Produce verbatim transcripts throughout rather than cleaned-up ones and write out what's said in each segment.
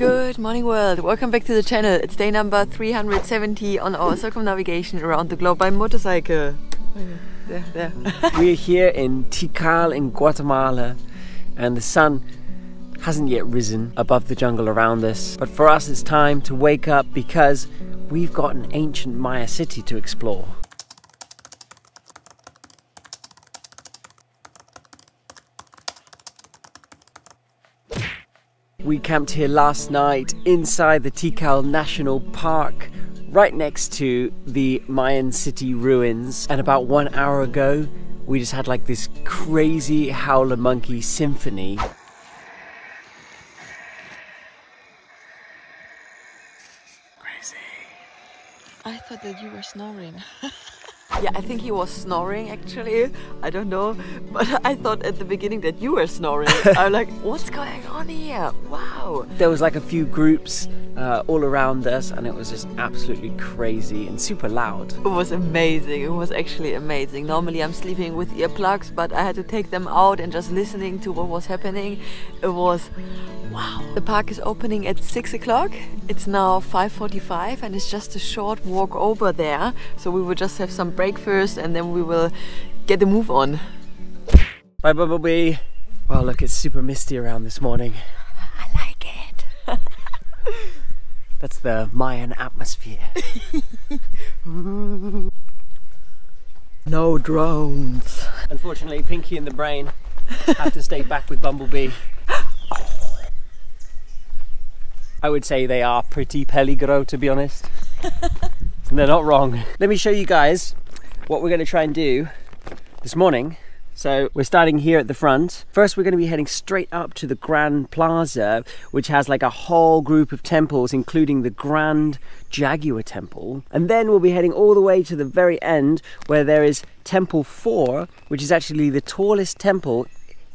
Good morning world, welcome back to the channel. It's day number three hundred seventy on our circumnavigation around the globe by motorcycle. There, there. We're here in Tikal in Guatemala and the sun hasn't yet risen above the jungle around us. But for us it's time to wake up because we've got an ancient Maya city to explore. We camped here last night inside the Tikal National Park, right next to the Mayan city ruins. And about one hour ago, we just had like this crazy howler monkey symphony. Crazy. I thought that you were snoring. Yeah, I think he was snoring actually, I don't know, but I thought at the beginning that you were snoring. I'm like, what's going on here? Wow! There was like a few groups uh, all around us and it was just absolutely crazy and super loud. It was amazing, it was actually amazing. Normally I'm sleeping with earplugs, but I had to take them out and just listening to what was happening. It was wow! The park is opening at six o'clock, it's now five forty-five and it's just a short walk over there, so we will just have some break first and then we will get the move on. Bye Bumblebee! Wow, look, it's super misty around this morning. I like it! That's the Mayan atmosphere. No drones! Unfortunately, Pinky and the Brain have to stay back with Bumblebee. I would say they are pretty peligro, to be honest. They're not wrong. Let me show you guys what we're going to try and do this morning. So we're starting here at the front. First we're going to be heading straight up to the Grand Plaza, which has like a whole group of temples including the Grand Jaguar Temple, and then we'll be heading all the way to the very end where there is Temple four, which is actually the tallest temple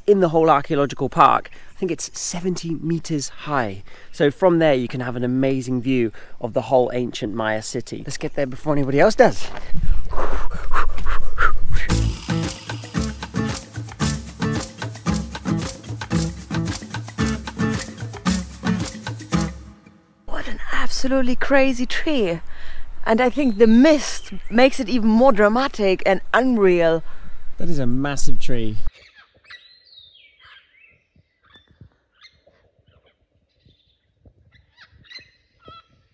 in the whole archaeological park. I think it's seventy meters high. So from there you can have an amazing view of the whole ancient Maya city. Let's get there before anybody else does. What an absolutely crazy tree. And I think the mist makes it even more dramatic and unreal. That is a massive tree.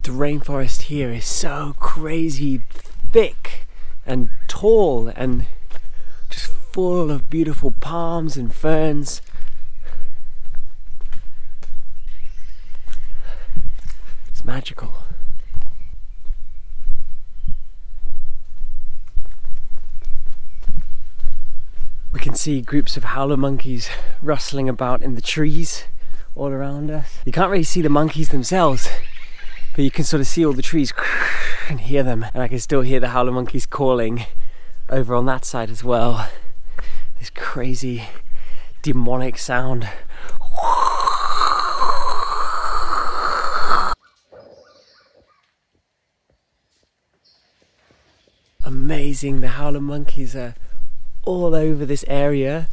The rainforest here is so crazy thick and tall and just full of beautiful palms and ferns. It's magical. We can see groups of howler monkeys rustling about in the trees all around us. You can't really see the monkeys themselves, but you can sort of see all the trees and hear them, and I can still hear the howler monkeys calling over on that side as well. This crazy demonic sound. Amazing, the howler monkeys are all over this area,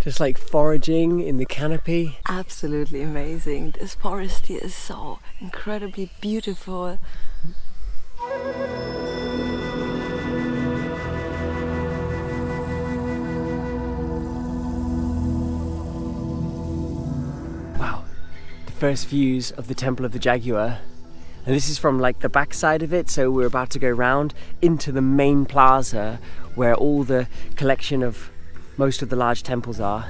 just like foraging in the canopy. Absolutely amazing. This forest here is so incredibly beautiful. Wow, the first views of the Temple of the Jaguar. And this is from like the back side of it, so we're about to go round into the main plaza where all the collection of most of the large temples are.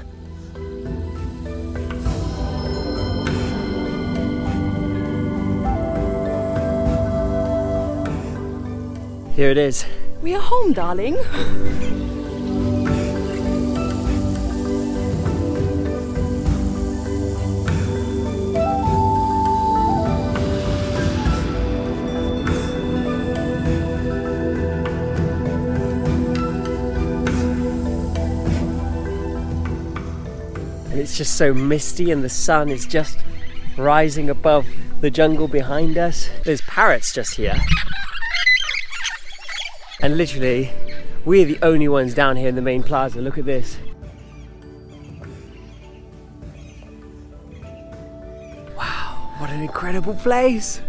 Here it is. We are home, darling. It's just so misty and the sun is just rising above the jungle behind us. There's parrots just here. And literally, we're the only ones down here in the main plaza. Look at this. Wow, what an an incredible place.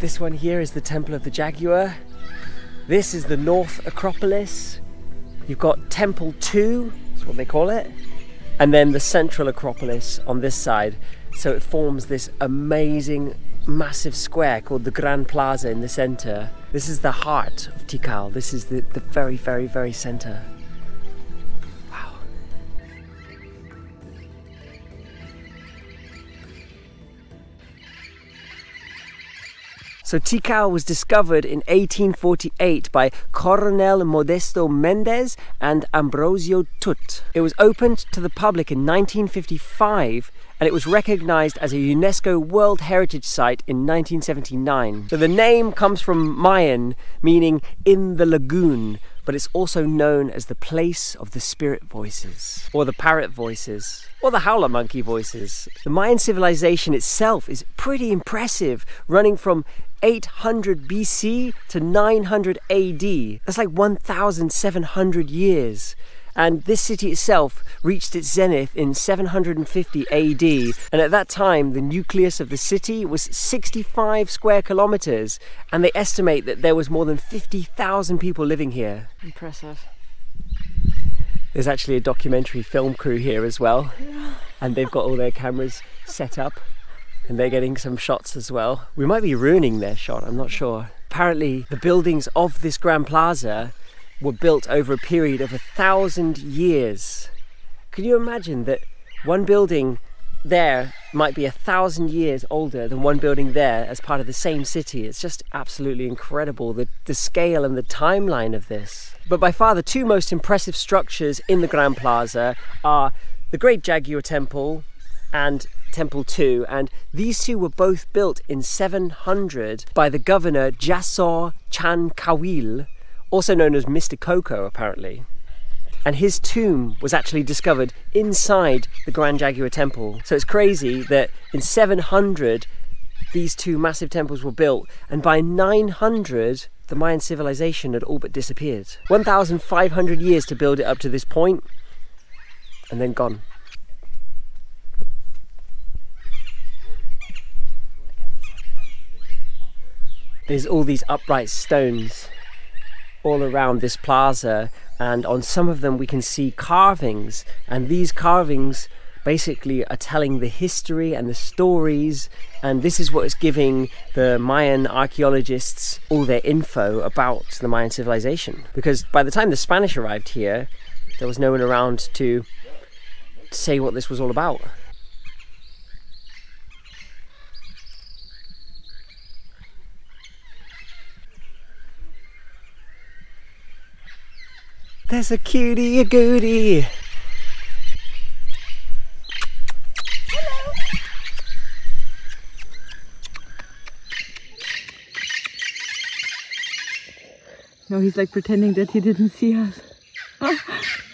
This one here is the Temple of the Jaguar. This is the North Acropolis. You've got Temple two, that's what they call it. And then the Central Acropolis on this side. So it forms this amazing, massive square called the Grand Plaza in the center. This is the heart of Tikal. This is the, the very, very, very center. So Tikal was discovered in eighteen forty-eight by Coronel Modesto Mendez and Ambrosio Tut. It was opened to the public in nineteen fifty-five and it was recognized as a UNESCO World Heritage Site in nineteen seventy-nine. So the name comes from Mayan, meaning in the lagoon, but it's also known as the place of the spirit voices, or the parrot voices, or the howler monkey voices. The Mayan civilization itself is pretty impressive, running from eight hundred B C to nine hundred A D. That's like one thousand seven hundred years. And this city itself reached its zenith in seven hundred fifty A D. And at that time, the nucleus of the city was sixty-five square kilometers. And they estimate that there was more than fifty thousand people living here. Impressive. There's actually a documentary film crew here as well. And they've got all their cameras set up. And they're getting some shots as well. We might be ruining their shot, I'm not sure. Apparently, the buildings of this Grand Plaza were built over a period of a thousand years. Can you imagine that one building there might be a thousand years older than one building there as part of the same city? It's just absolutely incredible, the, the scale and the timeline of this. But by far the two most impressive structures in the Grand Plaza are the Great Jaguar Temple and Temple two, and these two were both built in seven hundred by the governor Jasaw Chan Kawiil, also known as Mister Coco, apparently. And his tomb was actually discovered inside the Grand Jaguar Temple. So it's crazy that in seven hundred, these two massive temples were built, and by nine hundred, the Mayan civilization had all but disappeared. one thousand five hundred years to build it up to this point, and then gone. There's all these upright stones all around this plaza, and on some of them we can see carvings, and these carvings basically are telling the history and the stories, and this is what is giving the Mayan archaeologists all their info about the Mayan civilization, because by the time the Spanish arrived here there was no one around to say what this was all about. There's a cutie, a goodie. Hello. No, he's like pretending that he didn't see us.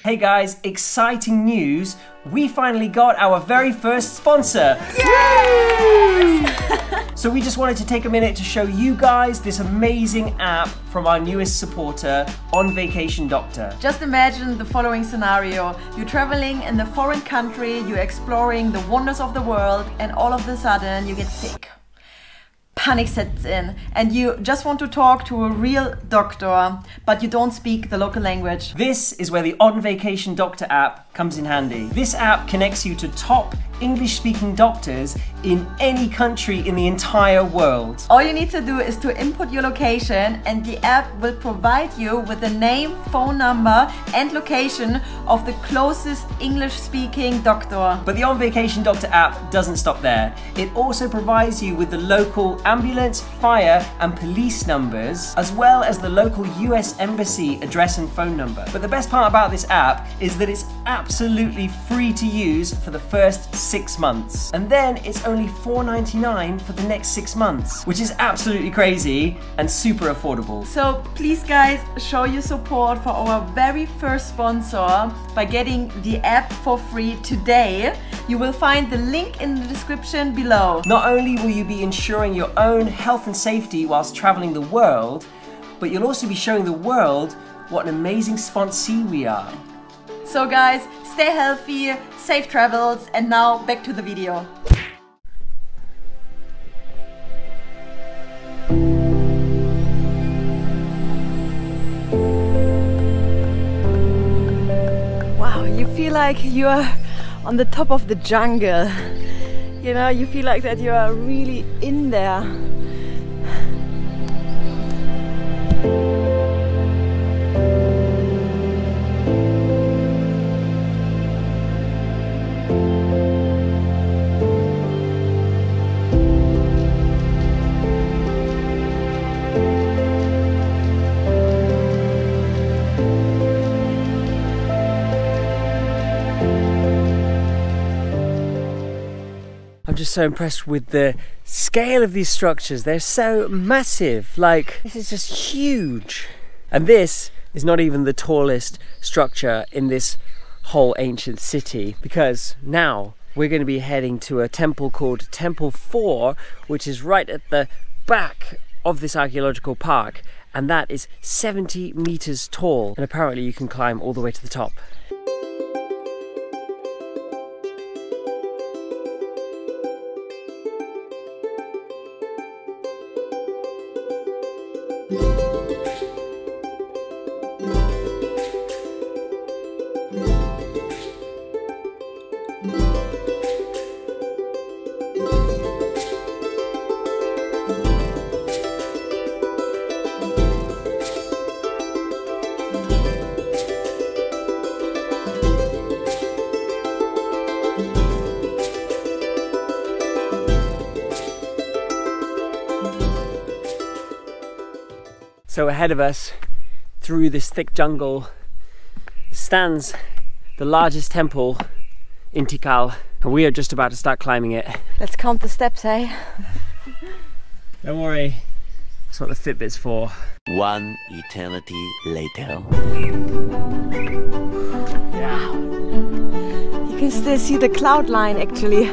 Hey guys, exciting news. We finally got our very first sponsor. Yes! So we just wanted to take a minute to show you guys this amazing app from our newest supporter, On Vacation Doctor. Just imagine the following scenario. You're traveling in a foreign country, you're exploring the wonders of the world, and all of a sudden you get sick. Panic sets in and you just want to talk to a real doctor, but you don't speak the local language. This is where the On Vacation Doctor app comes in handy. This app connects you to top English-speaking doctors in any country in the entire world. All you need to do is to input your location and the app will provide you with the name, phone number and location of the closest English-speaking doctor. But the On Vacation Doctor app doesn't stop there. It also provides you with the local ambulance, fire and police numbers, as well as the local U S Embassy address and phone number. But the best part about this app is that it's absolutely free to use for the first six months. And then it's only four ninety-nine for the next six months, which is absolutely crazy and super affordable. So please guys, show your support for our very first sponsor by getting the app for free today. You will find the link in the description below. Not only will you be ensuring your own health and safety whilst traveling the world, but you'll also be showing the world what an amazing sponsee we are. So guys, stay healthy, safe travels, and now back to the video. Wow, you feel like you are on the top of the jungle. You know, you feel like that you are really in there. I'm just so impressed with the scale of these structures. They're so massive, like this is just huge. And this is not even the tallest structure in this whole ancient city, because now we're going to be heading to a temple called Temple four, which is right at the back of this archaeological park, and that is seventy meters tall, and apparently you can climb all the way to the top. So ahead of us, through this thick jungle, stands the largest temple in Tikal, and we are just about to start climbing it. Let's count the steps, eh? Don't worry, that's what the Fitbit's for. One eternity later. Yeah. You can still see the cloud line, actually.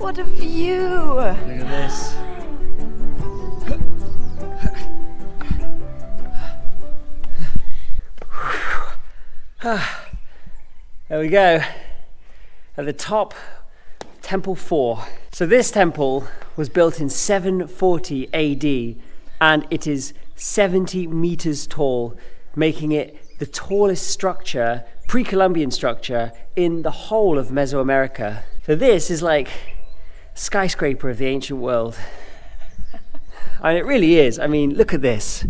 What a view! Look at this. There we go. At the top, Temple four. So this temple was built in seven forty A D, and it is seventy meters tall, making it the tallest structure, pre-Columbian structure, in the whole of Mesoamerica. So this is like skyscraper of the ancient world. And it really is. I mean, look at this.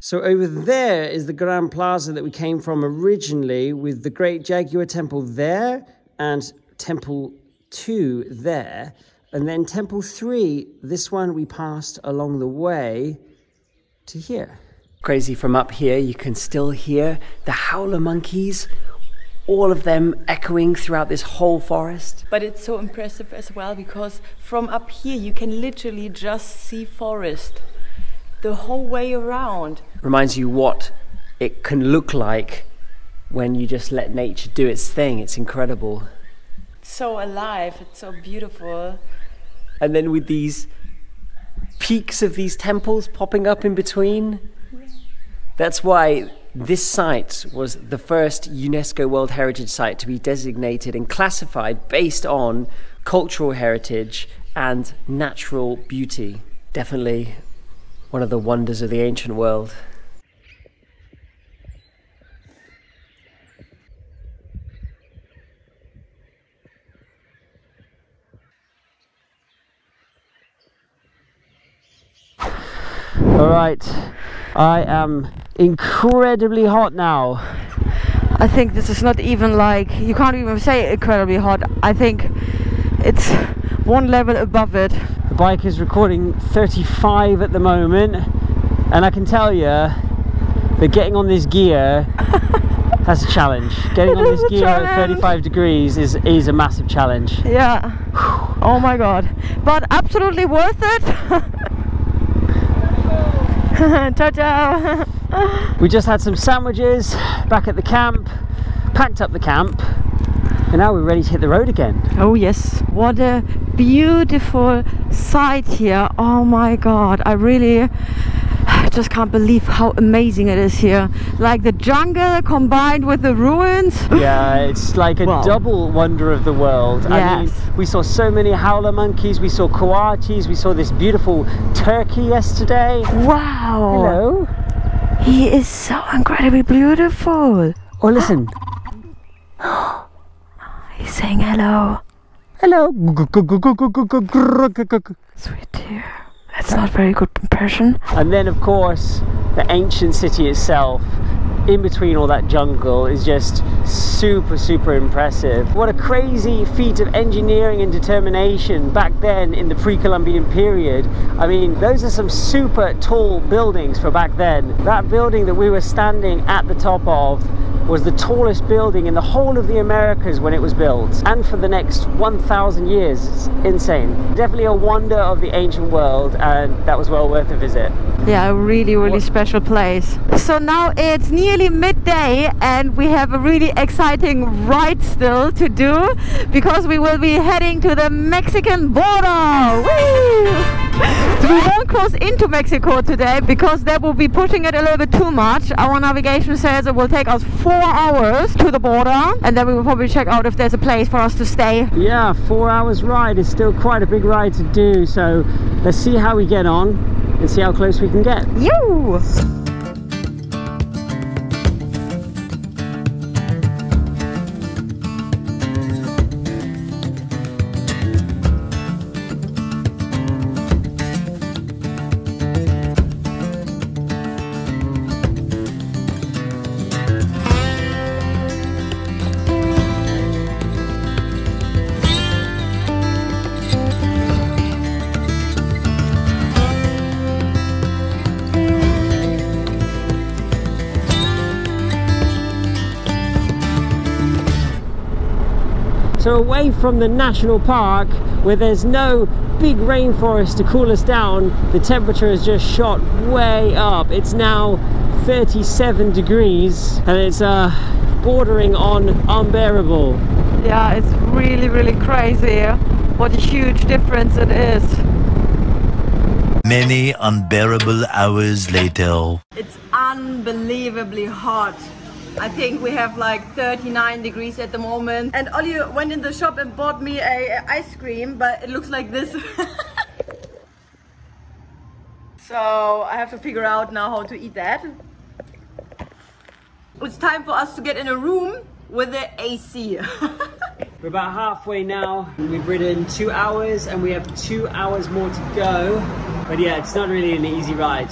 So over there is the Grand Plaza that we came from originally, with the Great Jaguar Temple there and Temple two there. And then Temple three, this one we passed along the way to here. Crazy, from up here you can still hear the howler monkeys, all of them echoing throughout this whole forest. But it's so impressive as well, because from up here you can literally just see forest the whole way around. Reminds you what it can look like when you just let nature do its thing. It's incredible. It's so alive, it's so beautiful. And then with these peaks of these temples popping up in between. That's why this site was the first UNESCO World Heritage Site to be designated and classified based on cultural heritage and natural beauty. Definitely one of the wonders of the ancient world. All right, I am incredibly hot now. I think this is not even like, you can't even say incredibly hot. I think it's one level above it. The bike is recording thirty-five at the moment, and I can tell you that getting on this gear has a challenge. Getting on this gear at thirty-five degrees is, is a massive challenge. Yeah. Oh my god. But absolutely worth it. Ciao, ciao. We just had some sandwiches back at the camp, packed up the camp, and now we're ready to hit the road again. Oh yes, what a beautiful sight here. Oh my god, I really just can't believe how amazing it is here. Like the jungle combined with the ruins. Yeah, it's like a wow. double wonder of the world. Yes. I mean, we saw so many howler monkeys, we saw coatis, we saw this beautiful turkey yesterday. Wow. Hello. He is so incredibly beautiful. Oh, listen. He's saying hello. Hello. Sweet dear. That's not a very good impression. And then, of course, the ancient city itself, in between all that jungle, is just super, super impressive. What a crazy feat of engineering and determination back then in the pre-Columbian period. I mean, those are some super tall buildings for back then. That building that we were standing at the top of was the tallest building in the whole of the Americas when it was built, and for the next one thousand years. It's insane. Definitely a wonder of the ancient world, and that was well worth a visit. Yeah, a really, really what? special place. So now it's nearly midday and we have a really exciting ride still to do, because we will be heading to the Mexican border. Woo! We won't cross into Mexico today because that will be pushing it a little bit too much. Our navigation says it will take us four hours to the border, and then we will probably check out if there's a place for us to stay. Yeah, four hours ride is still quite a big ride to do, so let's see how we get on and see how close we can get. You! So away from the national park, where there's no big rainforest to cool us down, the temperature has just shot way up. It's now thirty-seven degrees and it's uh, bordering on unbearable. Yeah, it's really, really crazy. What a huge difference it is. Many unbearable hours later. It's unbelievably hot. I think we have like thirty-nine degrees at the moment, and Oli went in the shop and bought me a, a ice cream, but it looks like this. So I have to figure out now how to eat that. It's time for us to get in a room with the A C. We're about halfway now. We've ridden two hours and we have two hours more to go, but yeah, it's not really an easy ride.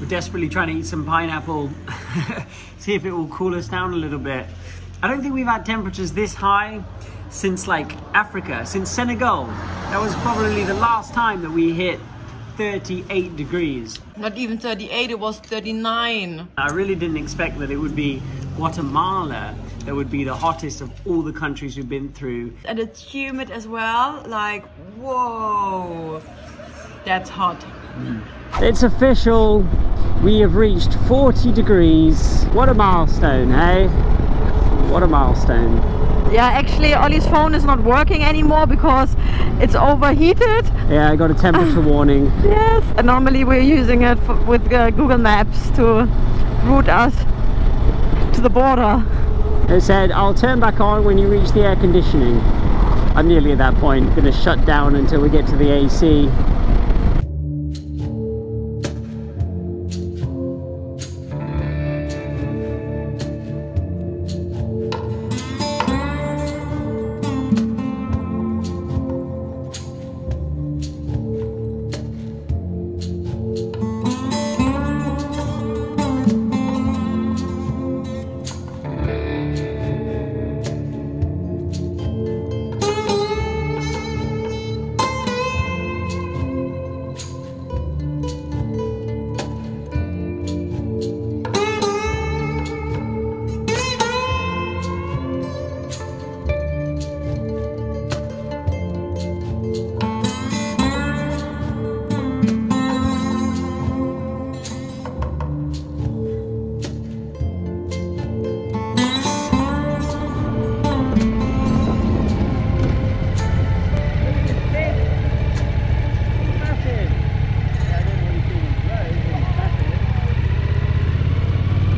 We're desperately trying to eat some pineapple, see if it will cool us down a little bit. I don't think we've had temperatures this high since like Africa, since Senegal. That was probably the last time that we hit thirty-eight degrees. Not even thirty-eight, it was thirty-nine. I really didn't expect that it would be Guatemala that would be the hottest of all the countries we've been through. And it's humid as well, like, whoa, that's hot. Mm. It's official, we have reached forty degrees. What a milestone, hey? What a milestone. Yeah, actually Oli's phone is not working anymore because it's overheated. Yeah, I got a temperature warning. Yes, and normally we're using it for, with uh, Google Maps to route us to the border. It said, I'll turn back on when you reach the air conditioning. I'm nearly at that point, gonna shut down until we get to the A C.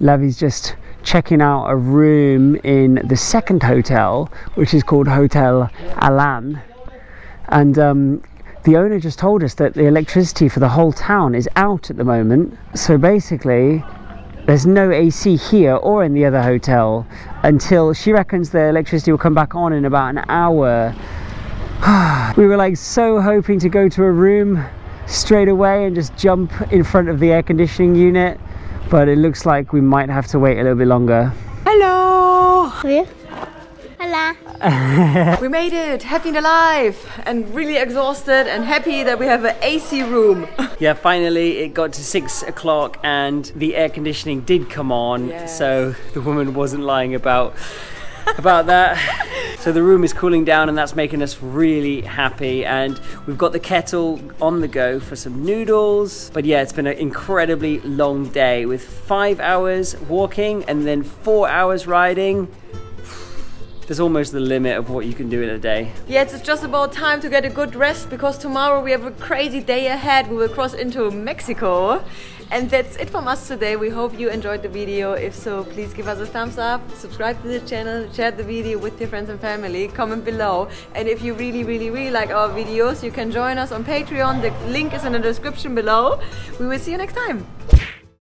Levy's just checking out a room in the second hotel, which is called Hotel Alan, and um, the owner just told us that the electricity for the whole town is out at the moment, so basically there's no A C here or in the other hotel until she reckons the electricity will come back on in about an hour. We were like so hoping to go to a room straight away and just jump in front of the air conditioning unit, but it looks like we might have to wait a little bit longer. Hello! Yeah. Hello. We made it, happy and alive, and really exhausted and happy that we have an A C room. Yeah, finally it got to six o'clock and the air conditioning did come on, yes. So the woman wasn't lying about about that. So the room is cooling down and that's making us really happy, and we've got the kettle on the go for some noodles. But yeah, it's been an incredibly long day with five hours walking and then four hours riding. There's almost the limit of what you can do in a day. Yeah, it's just about time to get a good rest because tomorrow we have a crazy day ahead. We will cross into Mexico. And that's it from us today. We hope you enjoyed the video. If so, please give us a thumbs up, subscribe to the channel, share the video with your friends and family, comment below. And if you really, really, really like our videos, you can join us on Patreon. The link is in the description below. We will see you next time.